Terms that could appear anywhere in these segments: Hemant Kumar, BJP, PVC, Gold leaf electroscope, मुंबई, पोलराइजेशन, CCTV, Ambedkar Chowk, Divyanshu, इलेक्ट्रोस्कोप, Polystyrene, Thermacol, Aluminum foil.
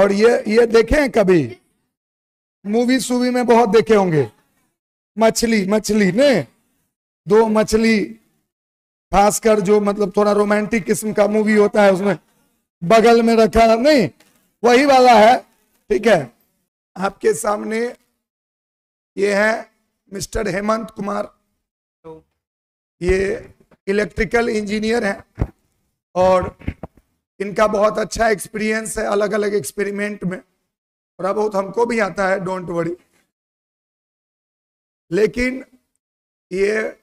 और ये देखें कभी मूवी सूवी में बहुत देखे होंगे, मछली ने दो मछली, खासकर जो मतलब थोड़ा रोमांटिक किस्म का मूवी होता है उसमें बगल में रखा, नहीं वही वाला है। ठीक है, आपके सामने ये है मिस्टर हेमंत कुमार, ये इलेक्ट्रिकल इंजीनियर हैं और इनका बहुत अच्छा एक्सपीरियंस है अलग अलग एक्सपेरिमेंट में, थोड़ा बहुत हमको भी आता है, डोंट वरी। लेकिन ये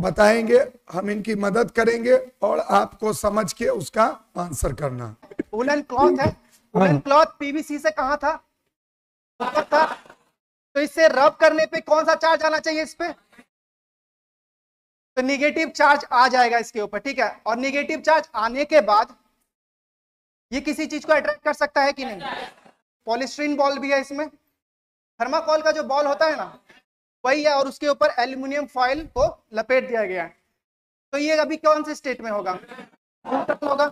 बताएंगे, हम इनकी मदद करेंगे और आपको समझ के उसका आंसर करना। वुलन क्लॉथ है, वुलन क्लॉथ पीवीसी से कहा था, तो इससे रब करने पे कौन सा चार्ज आना चाहिए इस पे, तो निगेटिव चार्ज आ जाएगा इसके ऊपर। ठीक है, और निगेटिव चार्ज आने के बाद ये किसी चीज को अट्रैक्ट कर सकता है कि नहीं। पॉलिस्ट्रीन बॉल भी है इसमें, थर्माकोल का जो बॉल होता है ना वही है, और उसके ऊपर एल्यूमिनियम फॉइल को लपेट दिया गया है। तो ये अभी कौन से स्टेट में होगा, होगा,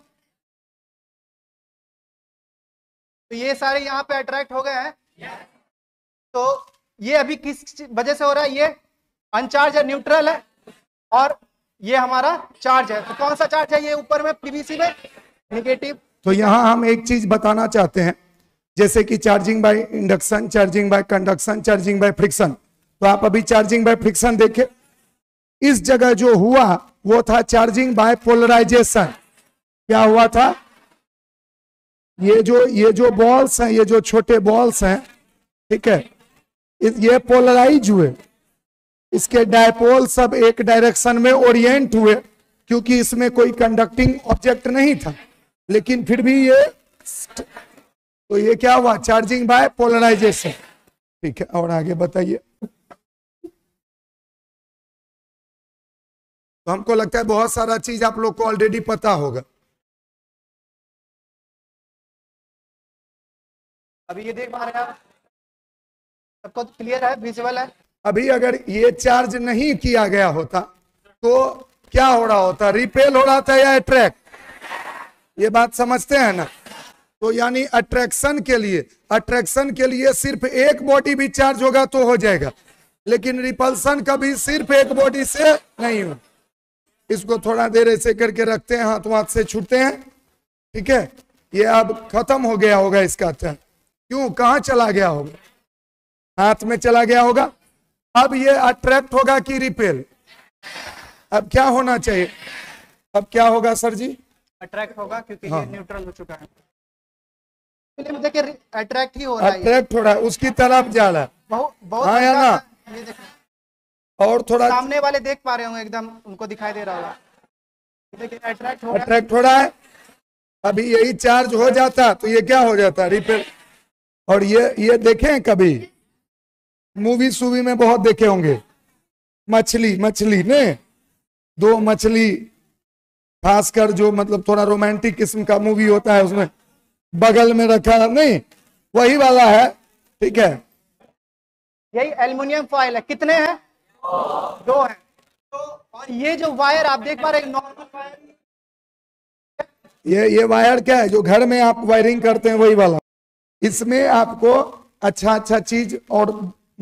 तो ये सारे यहाँ पे अट्रैक्ट हो गए हैं। तो ये अभी किस वजह से हो रहा है, ये अनचार्ज है, न्यूट्रल है, और ये हमारा चार्ज है। तो कौन सा चार्ज है ये ऊपर में पीवीसी में, नेगेटिव। तो यहाँ हम एक चीज बताना चाहते हैं, जैसे कि charging by induction, charging by conduction, charging by friction. तो आप अभी चार्जिंग बाय फ्रिक्शन देखे, इस जगह जो हुआ वो था चार्जिंग बाय पोलराइजेशन। क्या हुआ था, ये जो बॉल्स हैं, ये जो छोटे बॉल्स हैं, ठीक है, ये पोलराइज हुए, इसके डायपोल सब एक डायरेक्शन में ओरिएंट हुए, क्योंकि इसमें कोई कंडक्टिंग ऑब्जेक्ट नहीं था, लेकिन फिर भी ये, तो ये क्या हुआ, चार्जिंग बाय पोलराइजेशन। ठीक है, और आगे बताइए। तो हमको लगता है बहुत सारा चीज आप लोग को ऑलरेडी पता होगा। अभी ये देख पा रहे हैं आप, सबको क्लियर है, विजुअल है। अभी अगर ये चार्ज नहीं किया गया होता तो क्या हो रहा होता, रिपेल हो रहा था या अट्रैक्ट, ये बात समझते हैं ना। तो यानी अट्रैक्शन के लिए सिर्फ एक बॉडी भी चार्ज होगा तो हो जाएगा, लेकिन रिपल्सन कभी सिर्फ एक बॉडी से नहीं हो। इसको थोड़ा देर ऐसे करके रखते हैं, हाथ वाथ से छूटते हैं। ठीक है, ये अब खत्म हो गया होगा इसका टर्न, क्यों, कहाँ चला गया होगा, हाथ में चला गया होगा। अब ये अट्रैक्ट होगा कि रिपेल, अब क्या होना चाहिए, अब क्या होगा सर जी, अट्रैक्ट होगा, क्योंकि हाँ, ये न्यूट्रल हो चुका है, अट्रैक्ट ही हो रहा है, अट्रैक्ट हो रहा है, उसकी तरफ जा रहा है। बहुत हाँ ना, ये देखो, और थोड़ा सामने वाले देख पा रहे होंगे, एकदम उनको दिखाई दे रहा होगा, लेकिन अट्रैक्ट हो रहा है। अभी यही चार्ज हो जाता तो ये क्या हो जाता, रिपेल। और ये देखें कभी मूवी सूवी में बहुत देखे होंगे, मछली ने दो मछली, खासकर जो मतलब थोड़ा रोमांटिक किस्म का मूवी होता है उसमें बगल में रखा, नहीं वही वाला है। ठीक है, यही एल्युमिनियम फॉइल है, कितने हैं, दो हैं। तो और ये जो वायर आप देख पा रहे हैं नॉर्मल वायर, ये वायर क्या है, जो घर में आप वायरिंग करते हैं वही वाला। इसमें आपको अच्छा अच्छा चीज और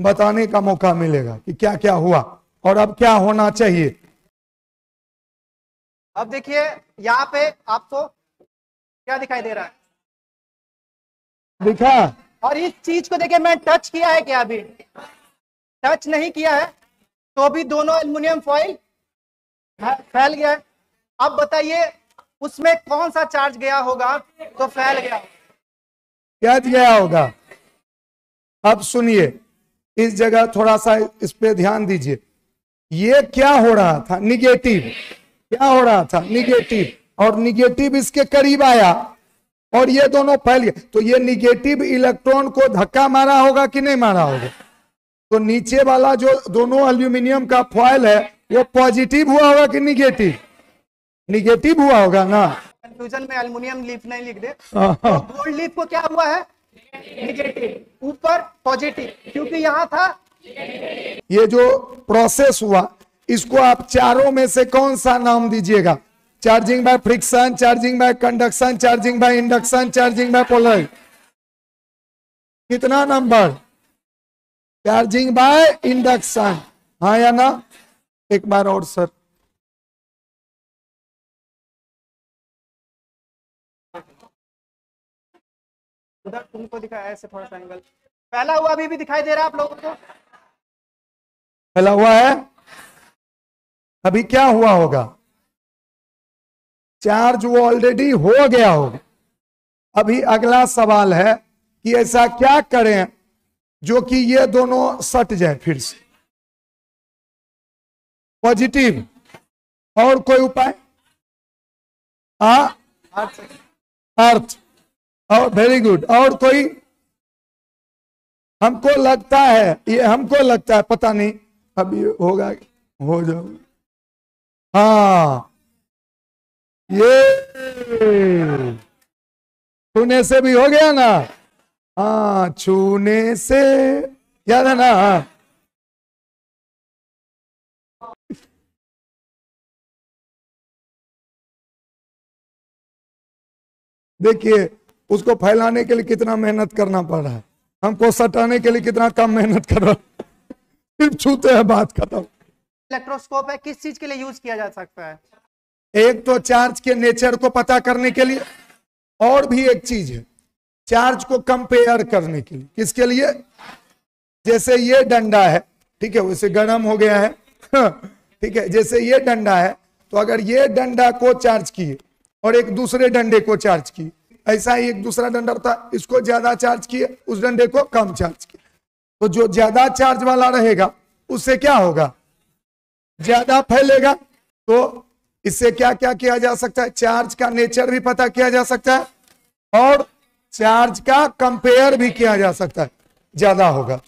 बताने का मौका मिलेगा कि क्या क्या हुआ और अब क्या होना चाहिए। अब देखिए यहाँ पे आपको क्या दिखाई दे रहा है, दिखा, और इस चीज को देखिए, मैं टच किया है क्या, अभी टच नहीं किया है, तो भी दोनों एल्युमिनियम फॉइल फैल गया। अब बताइए उसमें कौन सा चार्ज गया होगा तो फैल गया, क्या गया होगा। अब सुनिए, इस जगह थोड़ा सा इस पे ध्यान दीजिए, ये क्या हो रहा था, निगेटिव, क्या हो रहा था, निगेटिव, और निगेटिव इसके करीब आया और ये दोनों फैल गए। तो ये निगेटिव इलेक्ट्रॉन को धक्का मारा होगा कि नहीं मारा होगा, तो नीचे वाला जो दोनों एल्यूमिनियम का फॉयल है वो पॉजिटिव हुआ होगा कि निगेटिव, निगेटिव हुआ होगा ना। कंफ्यूजन में एल्यूमिनियम लीफ नहीं लिख दे, तो गोल्ड लीफ को क्या हुआ है, निगेटिव, ऊपर पॉजिटिव, क्योंकि यहाँ था। ये जो प्रोसेस हुआ इसको आप चारों में से कौन सा नाम दीजिएगा, charging by friction, charging by conduction, charging by induction, charging by पोलराइजेशन, कितना नंबर? चार्जिंग बाय इंडक्शन, हाँ या ना? एक बार और सर, उधर तुमको दिखाया ऐसे थोड़ा सा एंगल फैला हुआ भी दिखाई दे रहा है आप लोगों को, फैला हुआ है। अभी क्या हुआ होगा? चार्ज वो ऑलरेडी हो गया होगा। अभी अगला सवाल है कि ऐसा क्या करें जो कि ये दोनों सट जाए फिर से, पॉजिटिव। और कोई उपाय? अर्थ। और वेरी गुड। और कोई? हमको लगता है, ये हमको लगता है, पता नहीं अभी होगा, हो जाओगे। हाँ, ये छूने से भी हो गया ना। हाँ, छूने से, याद है ना? देखिए उसको फैलाने के लिए कितना मेहनत करना पड़ रहा है, हमको सटाने के लिए कितना कम मेहनत कर रहा है। सिर्फ छूते हैं, बात खत्म। इलेक्ट्रोस्कोप है, किस चीज के लिए यूज किया जा सकता है? एक तो चार्ज के नेचर को पता करने के लिए, और भी एक चीज है चार्ज को कंपेयर करने के लिए। किसके लिए? जैसे ये डंडा है, ठीक है, वैसे गर्म हो गया है, ठीक है। जैसे ये डंडा है, तो अगर ये डंडा को चार्ज किए और एक दूसरे डंडे को चार्ज किए, ऐसा ही एक दूसरा डंडा होता है, इसको ज्यादा चार्ज किए, उस डंडे को कम चार्ज किए, तो जो ज्यादा चार्ज वाला रहेगा उससे क्या होगा? ज्यादा फैलेगा। तो इससे क्या क्या किया जा सकता है? चार्ज का नेचर भी पता किया जा सकता है और चार्ज का कंपेयर भी किया जा सकता है। ज्यादा होगा